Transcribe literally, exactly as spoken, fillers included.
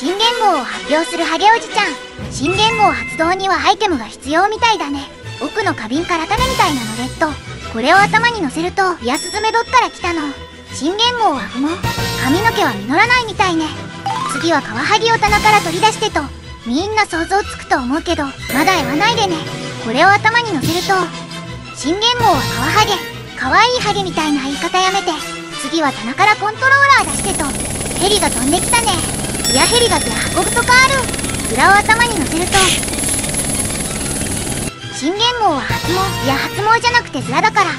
新元号を発表するハゲおじちゃん。新元号発動にはアイテムが必要みたいだね。奥の花瓶から種みたいなのレッド、これを頭にのせるとイヤスズメどっから来たの。新元号は不毛、髪の毛は実らないみたいね。次はカワハギを棚から取り出してとみんな想像つくと思うけど、まだ言わないでね。これを頭にのせると、新元号はカワハゲ、かわいいハゲみたいな言い方やめて。次は棚からコントローラー出してとヘリが飛んできたね。いやヘリがずら運ぶとかある。裏を頭にのせると、新元号は発毛、いや発毛じゃなくてズラだから